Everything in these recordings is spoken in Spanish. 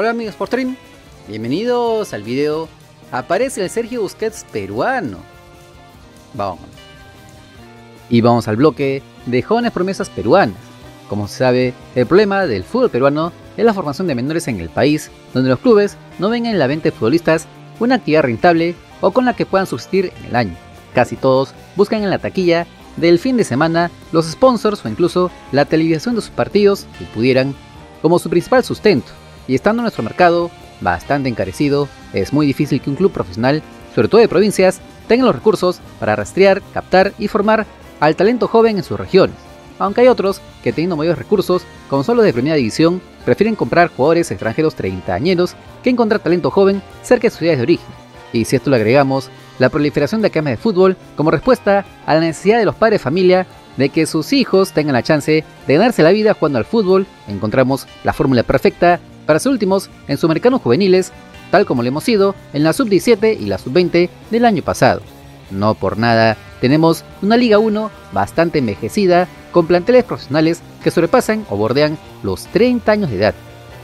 Hola amigos por stream, bienvenidos al video. Aparece el Sergio Busquets peruano. Vamos. Y vamos al bloque de jóvenes promesas peruanas. Como se sabe, el problema del fútbol peruano es la formación de menores en el país, donde los clubes no ven en la venta de futbolistas una actividad rentable o con la que puedan subsistir en el año. Casi todos buscan en la taquilla del fin de semana los sponsors o incluso la televisación de sus partidos si pudieran como su principal sustento, y estando nuestro mercado bastante encarecido, es muy difícil que un club profesional, sobre todo de provincias, tenga los recursos para rastrear, captar y formar al talento joven en sus regiones, aunque hay otros que teniendo mayores recursos, como son los de primera división, prefieren comprar jugadores extranjeros treintañeros que encontrar talento joven cerca de sus ciudades de origen. Y si esto le agregamos la proliferación de academias de fútbol como respuesta a la necesidad de los padres de familia de que sus hijos tengan la chance de ganarse la vida jugando al fútbol, encontramos la fórmula perfecta para sus últimos en sudamericanos juveniles, tal como lo hemos sido en la sub-17 y la sub-20 del año pasado. No por nada tenemos una Liga 1 bastante envejecida, con planteles profesionales que sobrepasan o bordean los 30 años de edad.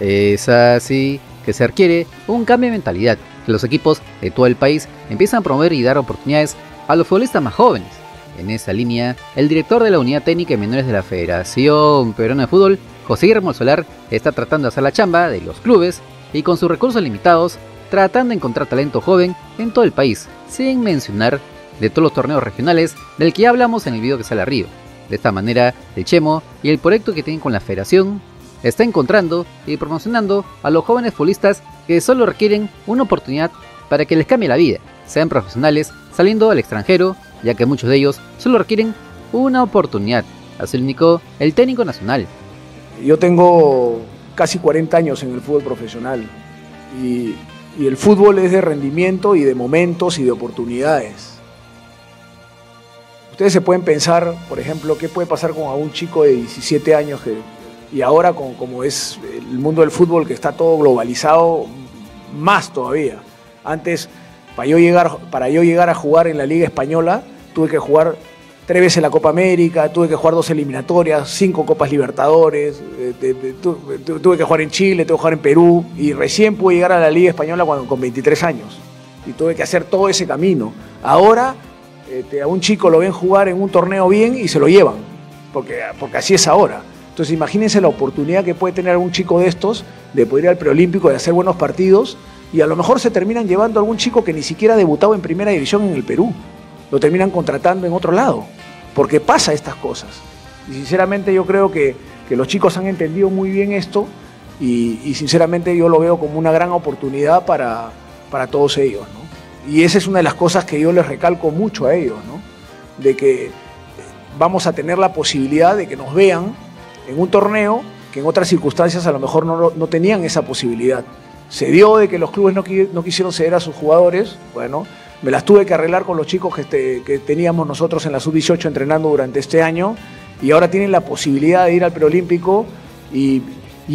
Es así que se requiere un cambio de mentalidad, que los equipos de todo el país empiezan a promover y dar oportunidades a los futbolistas más jóvenes. En esa línea, el director de la Unidad Técnica y Menores de la Federación Peruana de Fútbol, José Guillermo Solar, está tratando de hacer la chamba de los clubes y con sus recursos limitados, tratando de encontrar talento joven en todo el país, sin mencionar de todos los torneos regionales del que ya hablamos en el video que sale arriba. De esta manera, el Chemo y el proyecto que tienen con la federación está encontrando y promocionando a los jóvenes futbolistas que solo requieren una oportunidad para que les cambie la vida, sean profesionales saliendo al extranjero, ya que muchos de ellos solo requieren una oportunidad. Así lo indicó el técnico nacional. Yo tengo casi 40 años en el fútbol profesional y el fútbol es de rendimiento y de momentos y de oportunidades. Ustedes se pueden pensar, por ejemplo, qué puede pasar con un chico de 17 años y ahora como es el mundo del fútbol que está todo globalizado, más todavía. Antes, para yo llegar a jugar en la Liga Española, tuve que jugar 3 veces la Copa América, tuve que jugar 2 eliminatorias, 5 Copas Libertadores, tuve que jugar en Chile, tuve que jugar en Perú, y recién pude llegar a la Liga Española con 23 años. Y tuve que hacer todo ese camino. Ahora a un chico lo ven jugar en un torneo bien y se lo llevan, porque así es ahora. Entonces imagínense la oportunidad que puede tener un chico de estos de poder ir al preolímpico, de hacer buenos partidos, y a lo mejor se terminan llevando a algún chico que ni siquiera ha debutado en primera división en el Perú, lo terminan contratando en otro lado, porque pasa estas cosas. Y sinceramente yo creo que los chicos han entendido muy bien esto y sinceramente yo lo veo como una gran oportunidad para todos ellos, ¿no? Y esa es una de las cosas que yo les recalco mucho a ellos, ¿no? De que vamos a tener la posibilidad de que nos vean en un torneo que en otras circunstancias a lo mejor no tenían esa posibilidad. Se dio de que los clubes no quisieron ceder a sus jugadores, bueno, me las tuve que arreglar con los chicos que teníamos nosotros en la sub-18 entrenando durante este año, y ahora tienen la posibilidad de ir al preolímpico y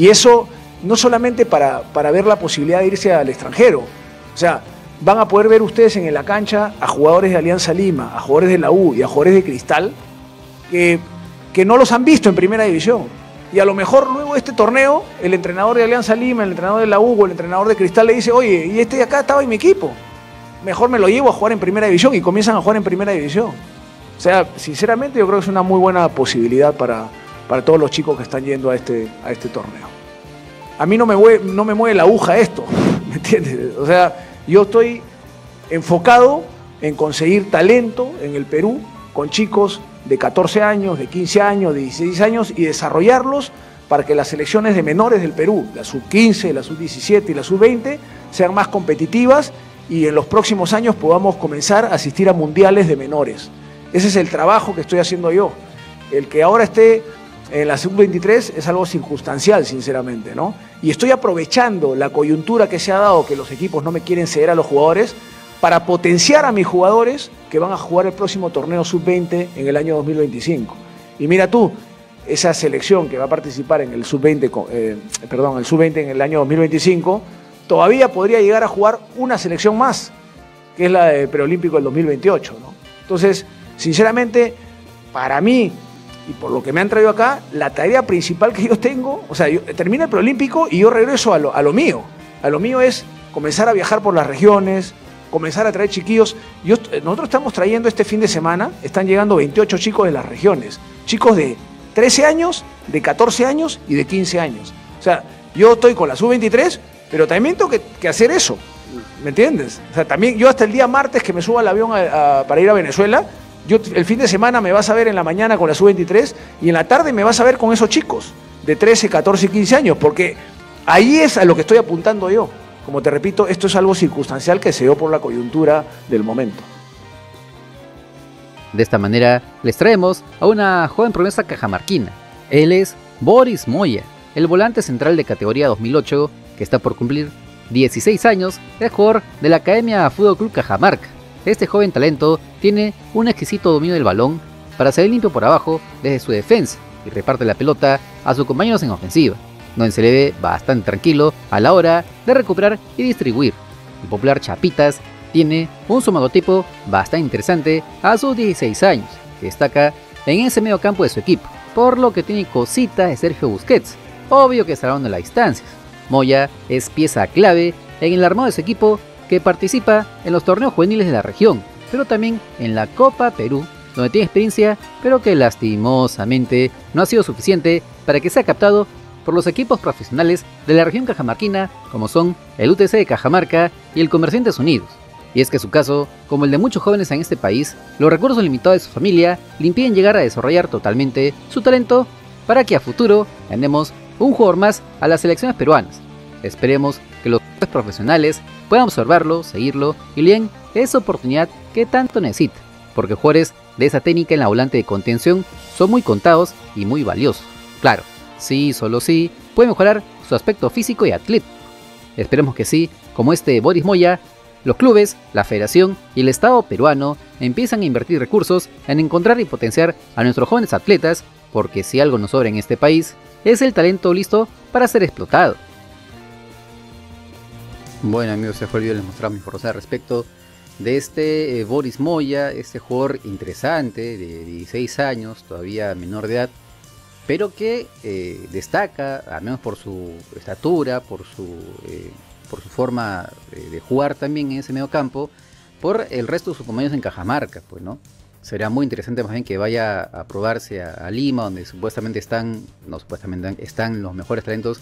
eso no solamente para ver la posibilidad de irse al extranjero, o sea, van a poder ver ustedes en la cancha a jugadores de Alianza Lima, a jugadores de la U y a jugadores de Cristal que no los han visto en primera división. Y a lo mejor luego de este torneo, el entrenador de Alianza Lima, el entrenador de la U o el entrenador de Cristal le dice, oye, y este de acá estaba en mi equipo, mejor me lo llevo a jugar en primera división, y comienzan a jugar en primera división. O sea, sinceramente yo creo que es una muy buena posibilidad para todos los chicos que están yendo a este torneo. A mí no me mueve la aguja esto, ¿me entiendes? O sea, yo estoy enfocado en conseguir talento en el Perú con chicos de 14 años, de 15 años, de 16 años y desarrollarlos para que las selecciones de menores del Perú, la sub-15, la sub-17 y la sub-20, sean más competitivas y en los próximos años podamos comenzar a asistir a mundiales de menores. Ese es el trabajo que estoy haciendo yo. El que ahora esté en la sub-23 es algo circunstancial, sinceramente, ¿no? Y estoy aprovechando la coyuntura que se ha dado, que los equipos no me quieren ceder a los jugadores, para potenciar a mis jugadores que van a jugar el próximo torneo sub-20 en el año 2025. Y mira tú, esa selección que va a participar en el sub-20 en el año 2025, todavía podría llegar a jugar una selección más, que es la de preolímpico del 2028, ¿no? Entonces, sinceramente, para mí, y por lo que me han traído acá, la tarea principal que yo tengo, o sea, termina el preolímpico y yo regreso a lo mío. A lo mío es comenzar a viajar por las regiones, comenzar a traer chiquillos. Nosotros estamos trayendo este fin de semana, están llegando 28 chicos de las regiones, chicos de 13 años, de 14 años y de 15 años. O sea, yo estoy con la sub-23, pero también tengo que hacer eso, ¿me entiendes? O sea, también yo hasta el día martes que me subo al avión para ir a Venezuela, yo el fin de semana me vas a ver en la mañana con la sub-23 y en la tarde me vas a ver con esos chicos de 13, 14 y 15 años, porque ahí es a lo que estoy apuntando yo. Como te repito, esto es algo circunstancial que se dio por la coyuntura del momento. De esta manera les traemos a una joven promesa cajamarquina. Él es Boris Moya, el volante central de categoría 2008 que está por cumplir 16 años, es jugador de la Academia Fútbol Club Cajamarca. Este joven talento tiene un exquisito dominio del balón para salir limpio por abajo desde su defensa y reparte la pelota a sus compañeros en ofensiva, donde se le ve bastante tranquilo a la hora de recuperar y distribuir. El popular Chapitas tiene un somagotipo bastante interesante a sus 16 años, que destaca en ese medio campo de su equipo, por lo que tiene cositas de Sergio Busquets, obvio que estarán a las distancias. Moya es pieza clave en el armado de su equipo, que participa en los torneos juveniles de la región, pero también en la Copa Perú, donde tiene experiencia, pero que lastimosamente no ha sido suficiente para que sea captado por los equipos profesionales de la región cajamarquina, como son el UTC de Cajamarca y el Comerciantes Unidos. Y es que su caso, como el de muchos jóvenes en este país, los recursos limitados de su familia le impiden llegar a desarrollar totalmente su talento para que a futuro ganemos un jugador más a las selecciones peruanas. Esperemos que los profesionales puedan observarlo, seguirlo y le den esa oportunidad que tanto necesita, porque jugadores de esa técnica en la volante de contención son muy contados y muy valiosos. Claro, sí, solo sí, puede mejorar su aspecto físico y atlético. Esperemos que sí, como este Boris Moya, los clubes, la federación y el Estado peruano empiezan a invertir recursos en encontrar y potenciar a nuestros jóvenes atletas, porque si algo nos sobra en este país, es el talento listo para ser explotado. Bueno amigos, se fue el video, les mostramos información al respecto de este Boris Moya, este jugador interesante de 16 años, todavía menor de edad, pero que destaca, al menos por su estatura, por su forma de jugar también en ese medio campo, por el resto de sus compañeros en Cajamarca, pues, ¿no? Será muy interesante más bien que vaya a probarse a Lima, donde supuestamente están, no supuestamente, están los mejores talentos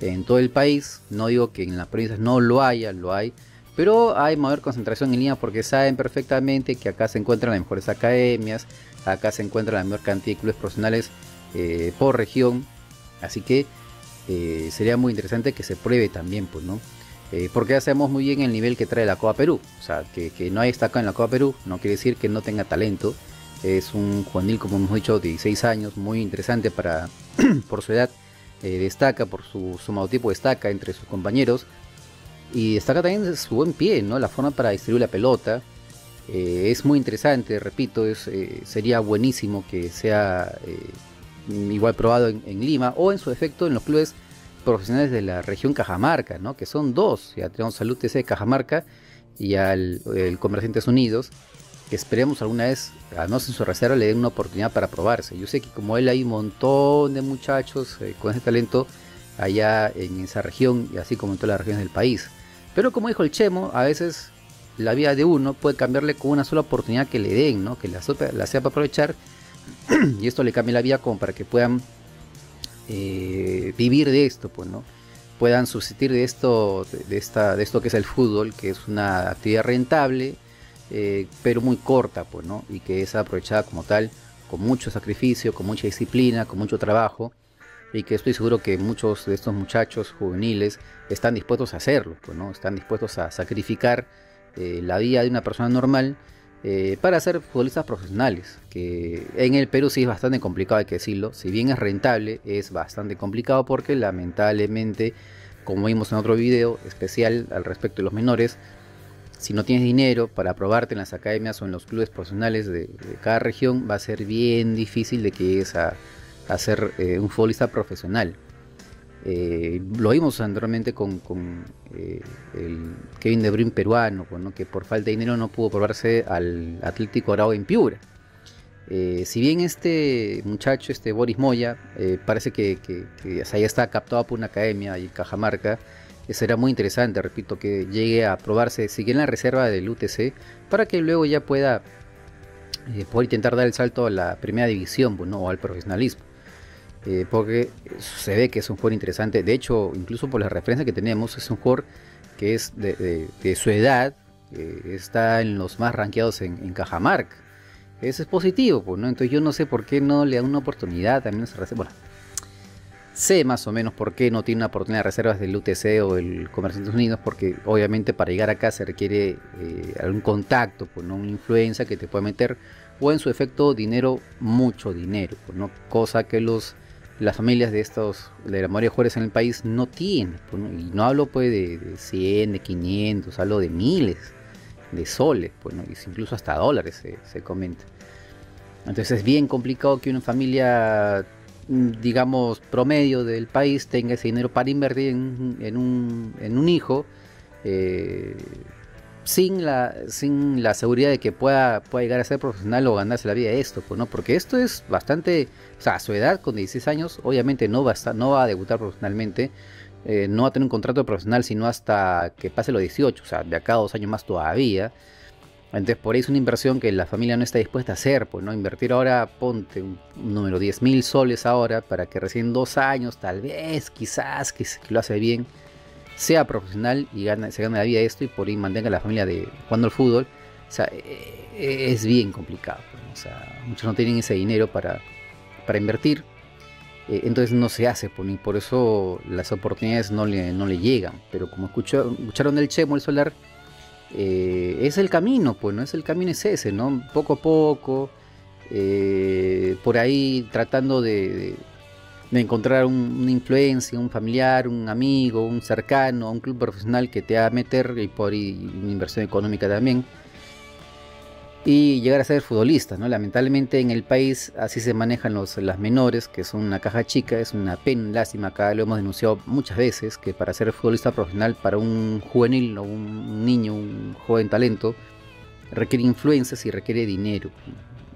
en todo el país. No digo que en las provincias no lo haya, lo hay, pero hay mayor concentración en Lima porque saben perfectamente que acá se encuentran las mejores academias, acá se encuentra la mayor cantidad de clubes profesionales por región, así que sería muy interesante que se pruebe también, pues, ¿no? Porque ya sabemos muy bien el nivel que trae la Copa Perú, o sea, que no haya destacado en la Copa Perú no quiere decir que no tenga talento. Es un juvenil, como hemos dicho, de 16 años, muy interesante para por su edad, destaca por su somatotipo, destaca entre sus compañeros y destaca también su buen pie, ¿no? La forma para distribuir la pelota. Es muy interesante, repito, sería buenísimo que sea igual probado en Lima o en su defecto en los clubes profesionales de la región Cajamarca, ¿no? Que son dos, ya tenemos al UTC de Cajamarca y al Comerciantes Unidos, que esperemos alguna vez, al menos en su reserva, le den una oportunidad para probarse. Yo sé que como él hay un montón de muchachos con ese talento allá en esa región y así como en todas las regiones del país, pero como dijo el Chemo, a veces la vida de uno puede cambiarle con una sola oportunidad que le den, ¿no? Que la sepa aprovechar y esto le cambia la vida como para que puedan vivir de esto, pues, ¿no? Puedan subsistir de esto, de esto que es el fútbol, que es una actividad rentable, pero muy corta, pues, ¿no? Y que es aprovechada como tal, con mucho sacrificio, con mucha disciplina, con mucho trabajo, y que estoy seguro que muchos de estos muchachos juveniles están dispuestos a hacerlo, pues, ¿no? Están dispuestos a sacrificar la vida de una persona normal para ser futbolistas profesionales, que en el Perú sí es bastante complicado, hay que decirlo. Si bien es rentable, es bastante complicado porque lamentablemente, como vimos en otro video especial al respecto de los menores, si no tienes dinero para probarte en las academias o en los clubes profesionales de cada región, va a ser bien difícil de que llegues a ser un futbolista profesional. Lo vimos anteriormente con el Kevin De Bruyne peruano, ¿no? Que por falta de dinero no pudo probarse al Atlético Grau en Piura. Si bien este muchacho, este Boris Moya, parece que o sea, ya está captado por una academia y Cajamarca, será muy interesante, repito, que llegue a probarse, sigue en la reserva del UTC, para que luego ya pueda poder intentar dar el salto a la primera división, ¿no? O al profesionalismo, porque se ve que es un jugador interesante. De hecho, incluso por las referencias que tenemos, es un jugador que es de su edad, está en los más rankeados en Cajamarca. Eso es positivo, pues, ¿no? Entonces yo no sé por qué no le dan una oportunidad también a esa reserva. Bueno, sé más o menos por qué no tiene una oportunidad de reservas del UTC o del Comerciantes Unidos, porque obviamente para llegar acá se requiere algún contacto, pues, ¿no? Una influencia que te puede meter, o en su efecto dinero, mucho dinero, pues, ¿no? Cosa que las familias de la mayoría de jugadores en el país no tienen, pues, ¿no? Y no hablo pues de 100, de 500, hablo de miles de soles, pues, ¿no? Incluso hasta dólares se comenta. Entonces es bien complicado que una familia, digamos, promedio del país tenga ese dinero para invertir en un hijo, sin la seguridad de que pueda llegar a ser profesional o ganarse la vida de esto, pues, ¿no? Porque esto es bastante, o sea, a su edad, con 16 años, obviamente no va a debutar profesionalmente. No va a tener un contrato profesional sino hasta que pase los 18, o sea, de acá a 2 años más todavía. Entonces por ahí es una inversión que la familia no está dispuesta a hacer, pues, ¿no? Invertir ahora, ponte un número, 10.000 soles ahora, para que recién 2 años, tal vez, quizás, que lo hace bien, sea profesional y se gane la vida de esto, y por ahí mantenga a la familia jugando al fútbol. O sea, es bien complicado, pues, ¿no? O sea, muchos no tienen ese dinero para invertir. Entonces no se hace, por eso las oportunidades no le llegan. Pero como escucharon del Chemo, el Solar, es el camino, pues, ¿no? Es el camino, es ese, ¿no? Poco a poco, por ahí tratando de encontrar una influencia, un familiar, un amigo, un cercano, un club profesional que te va a meter, y por ahí una inversión económica también, y llegar a ser futbolista, ¿no? Lamentablemente en el país así se manejan las menores, que son una caja chica. Es una pena, lástima. Acá lo hemos denunciado muchas veces, que para ser futbolista profesional, para un juvenil o un niño, un joven talento, requiere influencias y requiere dinero.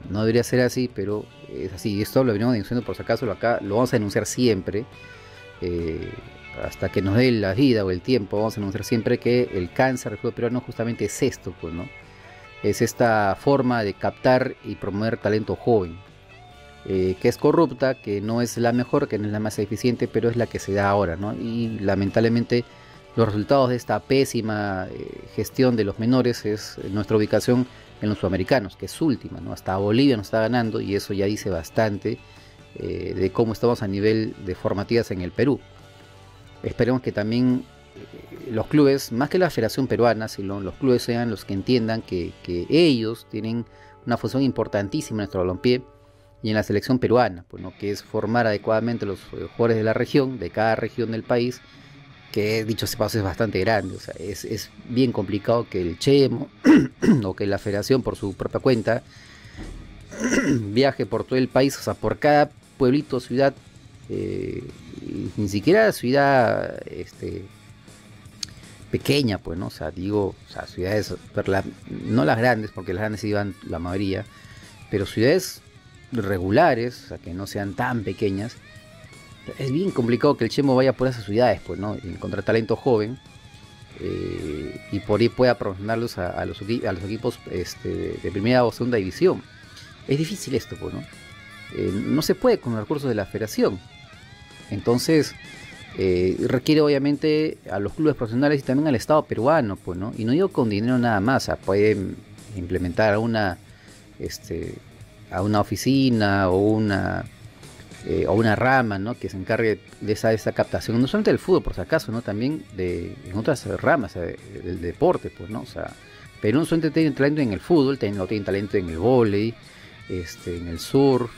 No debería ser así, pero es así. Esto lo venimos denunciando, por si acaso, acá lo vamos a denunciar siempre, hasta que nos dé la vida o el tiempo. Vamos a denunciar siempre que el cáncer del fútbol peruano justamente es esto, pues, ¿no? Es esta forma de captar y promover talento joven, que es corrupta, que no es la mejor, que no es la más eficiente, pero es la que se da ahora, ¿no? Y lamentablemente los resultados de esta pésima gestión de los menores es nuestra ubicación en los sudamericanos, que es última, ¿no? Hasta Bolivia nos está ganando, y eso ya dice bastante de cómo estamos a nivel de formativas en el Perú. Esperemos que también los clubes, más que la Federación Peruana, sino los clubes sean los que entiendan que ellos tienen una función importantísima en nuestro balompié y en la selección peruana, pues, ¿no? Que es formar adecuadamente los jugadores de la región, de cada región del país, que dicho sea paso es bastante grande. O sea, es bien complicado que el Chemo o que la Federación por su propia cuenta viaje por todo el país, o sea, por cada pueblito, ciudad, ni siquiera ciudad pequeña, pues, ¿no? O sea, digo, o sea, ciudades, pero no las grandes, porque las grandes iban la mayoría, pero ciudades regulares, o sea, que no sean tan pequeñas. Es bien complicado que el Chemo vaya por esas ciudades, pues, ¿no? Encontrar talento joven, y por ahí pueda proporcionarlos a los equipos de primera o segunda división. Es difícil esto, pues, ¿no? No se puede con los recursos de la federación. Entonces requiere obviamente a los clubes profesionales y también al Estado peruano, pues, ¿no? Y no digo con dinero nada más, o sea, pueden implementar a una oficina o una rama, ¿no? Que se encargue de esa captación, no solamente del fútbol, por si acaso, ¿no? También en otras ramas, o sea, del deporte, pues, ¿no? O sea, Perú no solamente tiene talento en el fútbol, no tiene talento en el vóley, en el surf,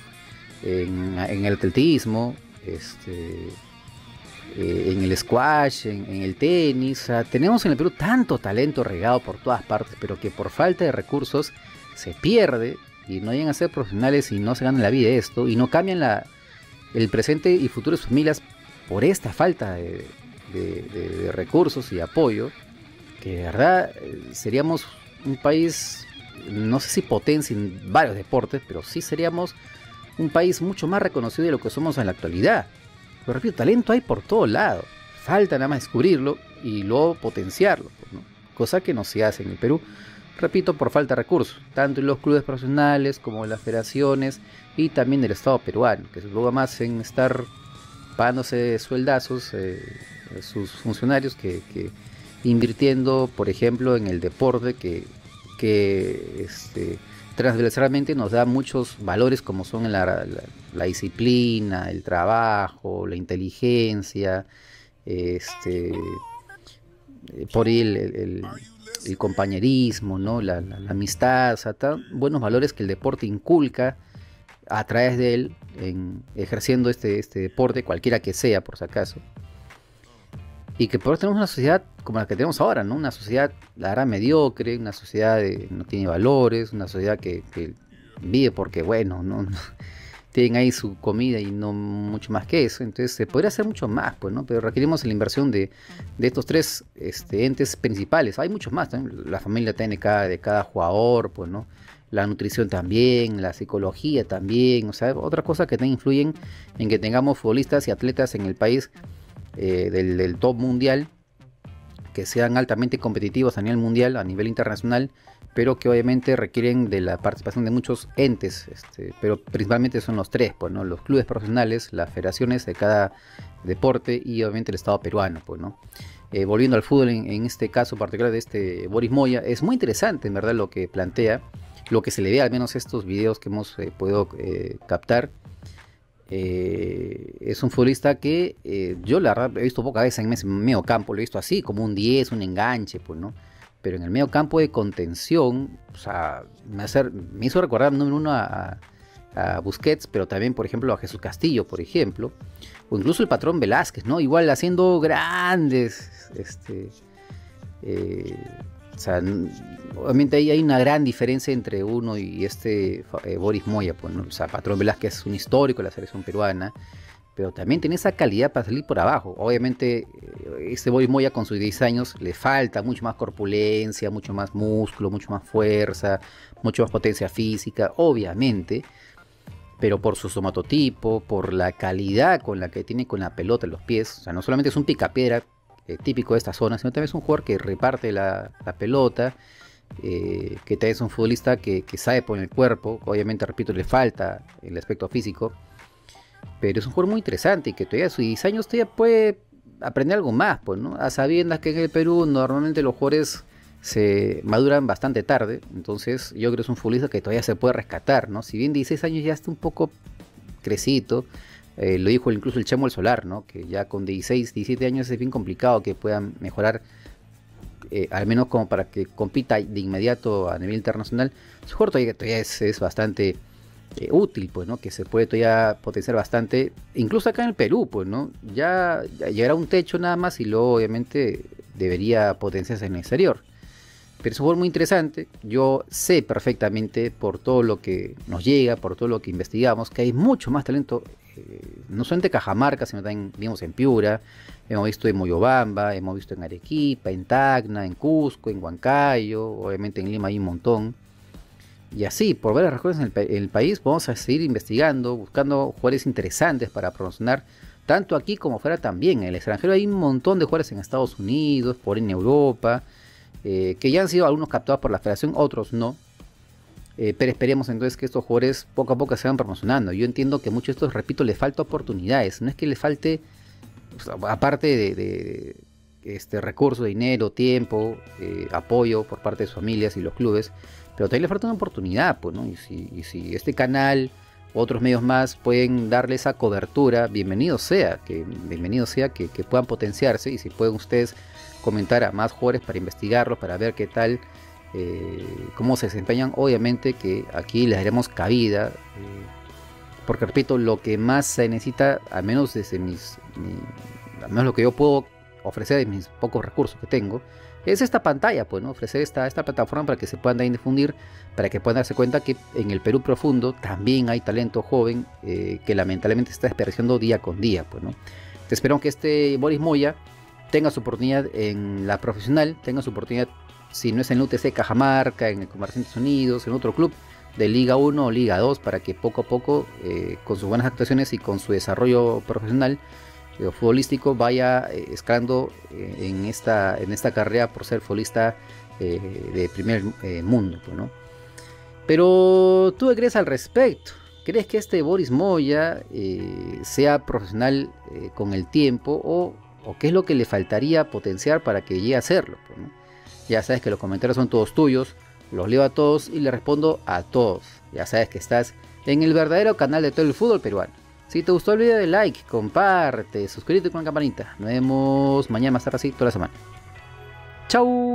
en el atletismo, en el squash, en el tenis. O sea, tenemos en el Perú tanto talento regado por todas partes, pero que por falta de recursos se pierde y no llegan a ser profesionales y no se ganan la vida de esto, y no cambian el presente y futuro de sus familias por esta falta de recursos y apoyo, que de verdad seríamos un país no sé si potencien varios deportes, pero sí seríamos un país mucho más reconocido de lo que somos en la actualidad. Pero repito, talento hay por todo lado, falta nada más descubrirlo y luego potenciarlo, ¿no? Cosa que no se hace en el Perú, repito, por falta de recursos, tanto en los clubes profesionales como en las federaciones y también del Estado peruano, que se ocupa más en estar pagándose sueldazos a sus funcionarios que invirtiendo, por ejemplo, en el deporte que transversalmente nos da muchos valores como son la disciplina, el trabajo, la inteligencia, por ahí el compañerismo, ¿no? la amistad, o sea, tan buenos valores que el deporte inculca a través de él, ejerciendo este deporte, cualquiera que sea, por si acaso. Y que por eso tenemos una sociedad como la que tenemos ahora, ¿no? Una sociedad, la verdad, mediocre, una sociedad que no tiene valores, una sociedad que vive porque, bueno, ¿no? Tienen ahí su comida y no mucho más que eso. Entonces se podría hacer mucho más, pues, ¿no? Pero requerimos la inversión de estos tres entes principales. Hay muchos más, ¿no? La familia tiene de cada jugador, pues, ¿no? La nutrición también, la psicología también, o sea, otra cosa que influyen en que tengamos futbolistas y atletas en el país del top mundial, que sean altamente competitivos a nivel mundial, a nivel internacional, pero que obviamente requieren de la participación de muchos entes, pero principalmente son los tres, pues, ¿no? Los clubes profesionales, las federaciones de cada deporte y obviamente el Estado peruano, pues, ¿no? Volviendo al fútbol, en este caso particular de este Boris Moya, es muy interesante en verdad lo que plantea, lo que se le ve al menos estos videos que hemos podido captar. Es un futbolista que yo la verdad he visto pocas veces en ese medio campo, lo he visto así, como un 10, un enganche, pues, ¿no? Pero en el medio campo de contención, o sea, me hizo recordar número uno a Busquets, pero también, por ejemplo, a Jesús Castillo, por ejemplo, o incluso el Patrón Velázquez, ¿no? Igual haciendo grandes, o sea, obviamente ahí hay una gran diferencia entre uno y Boris Moya, pues, ¿no? O sea, Patrón Velázquez es un histórico de la selección peruana, pero también tiene esa calidad para salir por abajo. Obviamente este Boris Moya con sus 10 años le falta mucho más corpulencia, mucho más músculo, mucho más fuerza, mucho más potencia física, obviamente, pero por su somatotipo, por la calidad con la que tiene con la pelota en los pies, o sea, no solamente es un picapiedra típico de esta zona, sino también es un jugador que reparte la pelota, que también es un futbolista que sabe poner el cuerpo. Obviamente, repito, le falta el aspecto físico, pero es un jugador muy interesante y que todavía a sus 10 años todavía puede aprender algo más, pues, ¿no? A sabiendas que en el Perú normalmente los jugadores se maduran bastante tarde, entonces yo creo que es un futbolista que todavía se puede rescatar, ¿no? Si bien 16 años ya está un poco crecido. Lo dijo incluso el Chemo el Solar, ¿no? Que ya con 16, 17 años es bien complicado que puedan mejorar, al menos como para que compita de inmediato a nivel internacional. Su juego todavía es bastante útil, pues, ¿no? Que se puede todavía potenciar bastante, incluso acá en el Perú, pues, ¿no? Ya llegará a un techo nada más y luego obviamente debería potenciarse en el exterior. Pero es un juego muy interesante. Yo sé perfectamente, por todo lo que nos llega, por todo lo que investigamos, que hay mucho más talento, no solamente Cajamarca, sino también vimos en Piura, hemos visto en Moyobamba, hemos visto en Arequipa, en Tacna, en Cusco, en Huancayo, obviamente en Lima hay un montón. Y así, por varias razones en el país, vamos a seguir investigando, buscando jugadores interesantes para promocionar, tanto aquí como fuera también. En el extranjero hay un montón de jugadores en Estados Unidos, por en Europa, que ya han sido algunos captados por la federación, otros no. Pero esperemos entonces que estos jugadores poco a poco se van promocionando. Yo entiendo que muchos de estos, repito, les falta oportunidades. No es que les falte, o sea, aparte de recursos, dinero, tiempo, apoyo por parte de sus familias y los clubes, pero también les falta una oportunidad, pues, ¿no? Y si este canal, otros medios más, pueden darle esa cobertura, bienvenido sea que puedan potenciarse. Y si pueden ustedes comentar a más jugadores para investigarlos, para ver qué tal, cómo se desempeñan, obviamente que aquí les daremos cabida, porque repito, lo que más se necesita, al menos desde al menos lo que yo puedo ofrecer de mis pocos recursos que tengo, es esta pantalla, pues, ¿no? Ofrecer esta plataforma para que se puedan difundir, para que puedan darse cuenta que en el Perú profundo también hay talento joven, que lamentablemente se está desperdiciando día con día, pues, ¿no? Te espero que este Boris Moya tenga su oportunidad en la profesional, tenga su oportunidad si no es en el UTC Cajamarca, en el Comerciantes Unidos, en otro club de Liga 1 o Liga 2, para que poco a poco, con sus buenas actuaciones y con su desarrollo profesional o futbolístico, vaya escalando en esta carrera por ser futbolista de primer mundo, ¿no? Pero tú crees al respecto. ¿Crees que este Boris Moya sea profesional con el tiempo, o qué es lo que le faltaría potenciar para que llegue a hacerlo, ¿no? Ya sabes que los comentarios son todos tuyos, los leo a todos y le respondo a todos. Ya sabes que estás en el verdadero canal de todo el fútbol peruano. Si te gustó el video, de like, comparte, suscríbete con la campanita. Nos vemos mañana más tardecito, toda la semana. Chau.